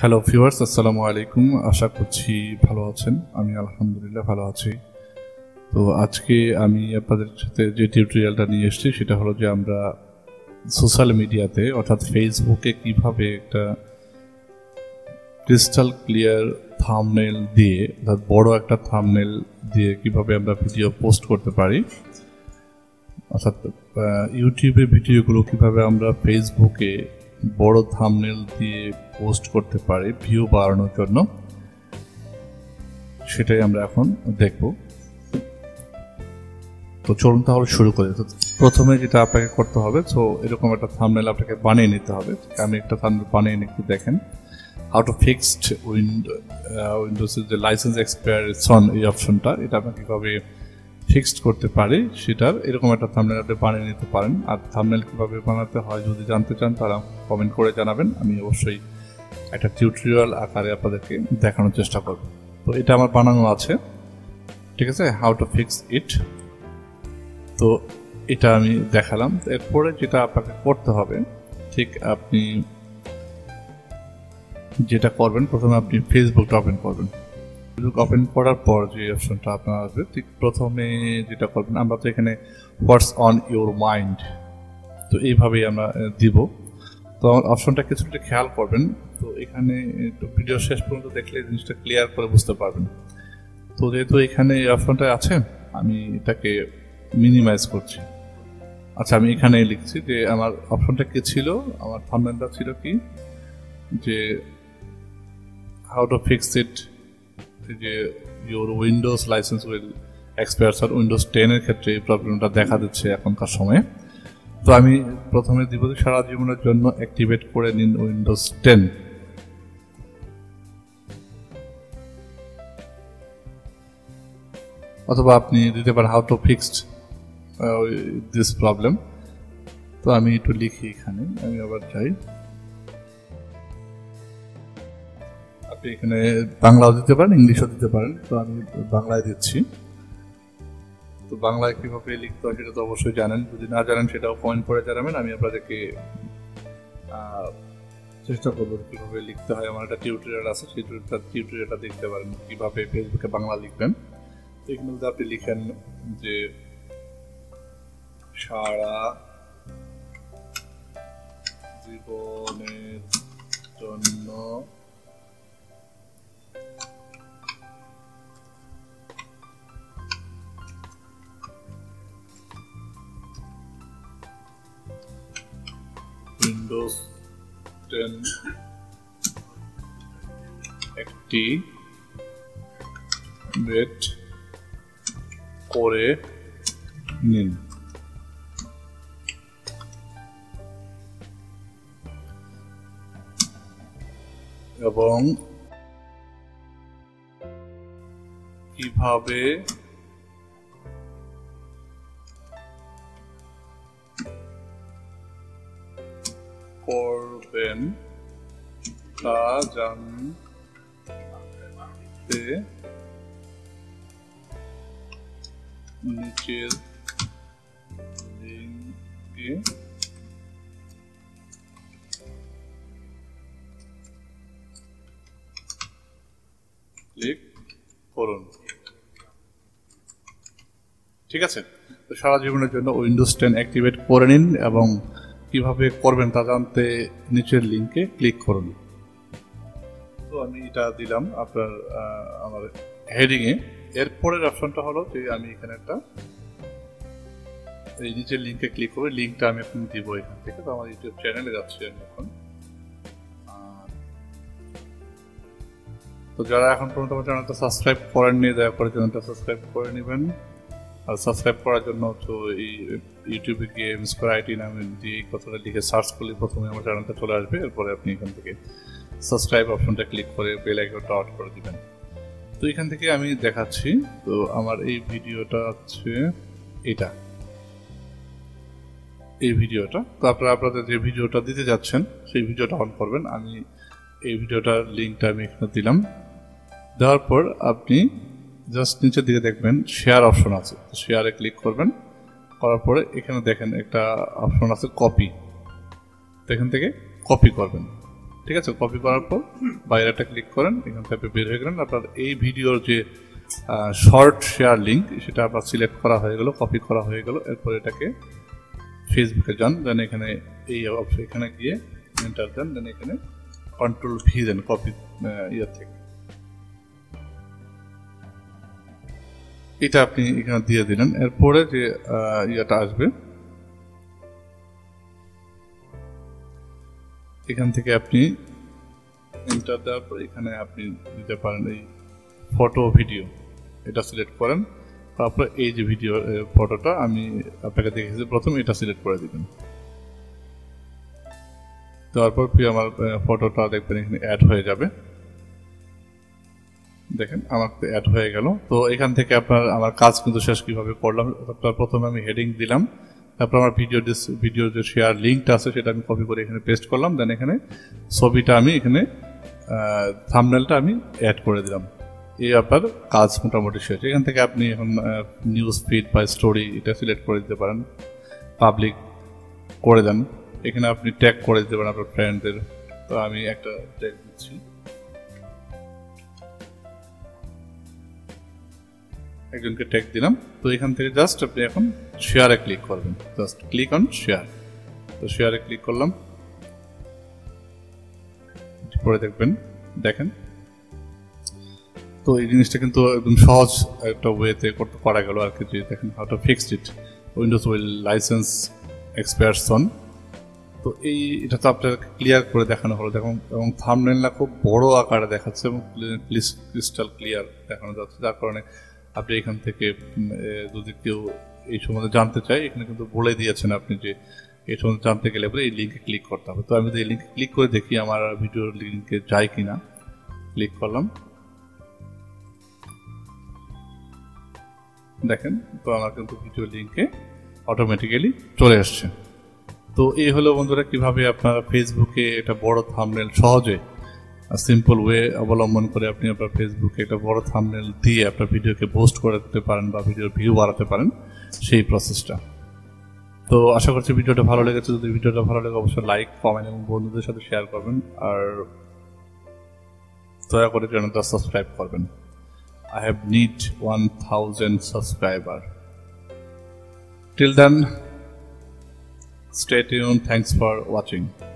Hello viewers, আসসালামু আলাইকুম। আশা করছি ভালো আছেন। আমি আলহামদুলিল্লাহ ভালো আছি। তো আজকে আমি আপনাদের সাথে যে টিউটোরিয়ালটা নিয়ে এসেছি সেটা হলো যে আমরা সোশ্যাল মিডিয়াতে অর্থাৎ ফেসবুকে কিভাবে একটা ক্রিস্টাল ক্লিয়ার থাম্বনেল দিয়ে, অর্থাৎ বড় একটা থাম্বনেল দিয়ে কিভাবে আমরা ভিডিও পোস্ট করতে পারি, অর্থাৎ ইউটিউবে ভিডিওগুলো কিভাবে আমরা ফেসবুকে বড় থাম্বনেল দিয়ে পোস্ট করতে পারি ভিউ বাড়ানোর জন্য, সেটাই আমরা এখন দেখব। তো চলুন তাহলে শুরু করি। তো প্রথমে যেটা আপনাকে করতে হবে, তো এরকম একটা থাম্বনেল আপনাকে বানিয়ে নিতে হবে। আমি একটা থাম্বনেল বানিয়ে নিচ্ছি, দেখেন। হাউ টু ফিক্সড উইন্ডোজের যে লাইসেন্স এক্সপায়ারেশন, এই অপশনটা, এটা আপনাকে কীভাবে ফিক্সড করতে পারি সেটার এরকম একটা থাম্বনেল আপনি বানিয়ে নিতে পারেন। আর থাম্বনেল কীভাবে বানাতে হয় যদি জানতে চান তারা কমেন্ট করে জানাবেন, আমি অবশ্যই একটা টিউটোরিয়াল আকারে আপনাদেরকে দেখানোর চেষ্টা করব। তো এটা আমার বানানো আছে, ঠিক আছে, হাউ টু ফিক্স ইট। তো এটা আমি দেখালাম। এরপরে যেটা আপনাকে করতে হবে, ঠিক আপনি যেটা করবেন, প্রথমে আপনি ফেসবুকটা ওপেন করবেন। ফেসবুক ওপেন করার পর যে অপশনটা আপনার আসবে, ঠিক প্রথমে যেটা করবেন, আমরা তো এখানে হোয়াটস অন ইউর মাইন্ড, তো এইভাবেই আমরা দিব। তো আমার অপশনটা কিছুটা খেয়াল করবেন। তো এখানে একটু ভিডিও শেষ পর্যন্ত দেখলে জিনিসটা ক্লিয়ার করে বুঝতে পারবেন। তো যেহেতু এখানে অপশনটা আছে, আমি এটাকে মিনিমাইজ করছি। আচ্ছা, আমি এখানে লিখছি যে আমার অপশনটা কি ছিল, আমার থাম্বনেলটা ছিল কি, যে how to fix it, your windows license will expire, sir windows 10 এর ক্ষেত্রে এই প্রবলেমটা দেখা দিচ্ছে এখনকার সময়ে। তো আমি প্রথমে দিব যে সারা জীবনের জন্য অ্যাক্টিভেট করে নিন উইন্ডোজ 10। অথবা আপনি দিতে পারেন how to fix this problem। তো আমি একটু লিখি এখানে, আমি আবার যাই, এখানে বাংলাও দিতে পারেন, ইংলিশও দিতে পারেন। তো আমি বাংলায় দিচ্ছি। তো বাংলায় কীভাবে লিখতে হয় সেটা তো অবশ্যই জানেন, যদি না জানেন সেটাও কমেন্ট করে জানাবেন, আমি আপনাদেরকে চেষ্টা করবো কীভাবে লিখতে হয়। আমার একটা টিউটোরিয়াল আছে, সেই টিউটোরিয়ালটা দেখতে পারেন কীভাবে ফেসবুকে বাংলা লিখবেন। এখানে যদি আপনি লিখেন যে সারা জীবনের জন্য Windows 10 activate করে নিন। এবং কিভাবে করবেন তা জানতে নিচের লিঙ্কে ক্লিক করুন। ঠিক আছে। তো সারা জীবনের জন্য উইন্ডোজ 10 অ্যাক্টিভেট করে নিন এবং কিভাবে করবেন তা জানতে নিচের লিঙ্কে ক্লিক করুন। তো আমি এটা দিলাম আপনার আমার হেডিংয়ে। এরপরের অপশনটা হলো যে আমি এখানে একটা এই নিচের লিঙ্কে ক্লিক করে লিঙ্কটা আমি এখন দিব এখান থেকে। তো আমার ইউটিউব চ্যানেলে যাচ্ছি আমি এখন। তো যারা এখন পর্যন্ত আমার চ্যানেলটা সাবস্ক্রাইব করেননি, দয়া করে চ্যানেলটা সাবস্ক্রাইব করে নেবেন। আর সাবস্ক্রাইব করার জন্য তো এই ইউটিউবে গিয়ে মিসকোর আইটি নামে দিয়ে কথাটা লিখে সার্চ করলে প্রথমে আমার চ্যানেলটা চলে আসবে। এরপরে আপনি এখান থেকে সাবস্ক্রাইব অপশনটা ক্লিক করে বেল আইকনটা অন করে দিবেন। তো এখান থেকে আমি দেখাচ্ছি। তো আমার এই ভিডিওটা হচ্ছে এটা, এই ভিডিওটা। তো আপনারা আপনাদের যে ভিডিওটা দিতে যাচ্ছেন সেই ভিডিওটা অন করবেন। আমি এই ভিডিওটার লিঙ্কটা আমি এখানে দিলাম। দেওয়ার পর আপনি জাস্ট নিচের দিকে দেখবেন শেয়ার অপশন আছে, শেয়ারে ক্লিক করবেন। করার পরে এখানে দেখেন একটা অপশন আছে কপি, এখান থেকে কপি করবেন। ঠিক আছে, কপি করার পর বাইরেটা ক্লিক করেন, এখান থেকে বের হয়ে গেলেন। আপনার এই ভিডিওর যে শর্ট শেয়ার লিঙ্ক সেটা আপনার সিলেক্ট করা হয়ে গেল, কপি করা হয়ে গেল। এরপর এটাকে ফেসবুকে যান, দেন এখানে এই এখানে গিয়ে এন্টার দেন, দেন এখানে কন্ট্রোল ভি দেন কপি ইয়ার থেকে, এটা আপনি এখানে দিয়ে দিলেন। এরপরে যে ইয়াটা আসবে এখান থেকে আপনি এন্টার দেওয়ার পর এখানে আপনি দিতে পারেন এই ফটো ভিডিও, এটা সিলেক্ট করেন। তারপরে এই যে ভিডিও ফটোটা আমি আপনাকে দেখেছি প্রথম, এটা সিলেক্ট করে দেবেন। তারপর আমার ফটোটা দেখবেন এখানে অ্যাড হয়ে যাবে, দেখেন আমার অ্যাড হয়ে গেল। তো এখান থেকে আপনার আমার কাজ কিন্তু শেষ কীভাবে করলাম, প্রথমে আমি হেডিং দিলাম, তারপর আমার ভিডিও যে শেয়ার লিঙ্কটা আছে সেটা আমি কপি করে এখানে পেস্ট করলাম, দেন এখানে ছবিটা আমি এখানে থাম্বনেলটা আমি অ্যাড করে দিলাম। এই আপনার কাজ মোটামুটি শেষ। এখান থেকে আপনি এখন নিউজ ফিড বা স্টোরি এটা সিলেক্ট করে দিতে পারেন, পাবলিক করে দেন। এখানে আপনি ট্যাগ করে দিতে পারেন আপনার ফ্রেন্ডদের, তো আমি একটা ট্যাগ দিচ্ছি, একজনকে ট্যাগ দিলাম। তো এখান থেকে জাস্ট আপনি এখন শেয়ারে ক্লিক করবেন, জাস্ট ক্লিক অন শেয়ার। তো শেয়ারে ক্লিক করলাম, পরে দেখবেন, দেখেন তো এই জিনিসটা কিন্তু একদম সহজ একটা ওয়েতে করতে পারা গেল আর কি। দেখেন how to fix it, Windows will license expires on. তো এটা তো আপনাকে ক্লিয়ার করে দেখানো হলো, দেখুন, এবং থাম্বনেলটা খুব বড় আকারে দেখাচ্ছে এবং ক্রিস্টাল ক্লিয়ার দেখানো যাচ্ছে, যার কারণে আপনি এখান থেকে যদি কেউ এই সম্বন্ধে জানতে চায়, এখানে কিন্তু বলে দিয়েছেন আপনি যে এই সম্বন্ধে জানতে গেলে পরে এই লিঙ্কে ক্লিক করতে হবে। তো আমি তো এই লিঙ্কে ক্লিক করে দেখি আমার ভিডিওর লিঙ্কে যায় কি না, ক্লিক করলাম, দেখেন তো আমার কিন্তু ভিডিও লিঙ্কে অটোমেটিক্যালি চলে আসছে। তো এই হলো বন্ধুরা কীভাবে আপনারা ফেসবুকে একটা বড় থাম্বনেল সহজে সিম্পল ওয়ে অবলম্বন করে আপনি আপনার ফেসবুকে একটা বড় থাম্বনেল দিয়ে আপনার ভিডিওকে পোস্ট করে দিতে পারেন বা ভিডিওর ভিউ বাড়াতে পারেন, সেই প্রসেসটা। তো আশা করছি ভিডিওটা ভালো লেগেছে। যদি ভিডিওটা ভালো লাগে অবশ্যই লাইক, কমেন্ট এবং বন্ধুদের সাথে শেয়ার করবেন, আর দয়া করে চ্যানেলটা সাবস্ক্রাইব করবেন। I have need 1000 subscriber. Till then, stay tuned. Thanks for watching.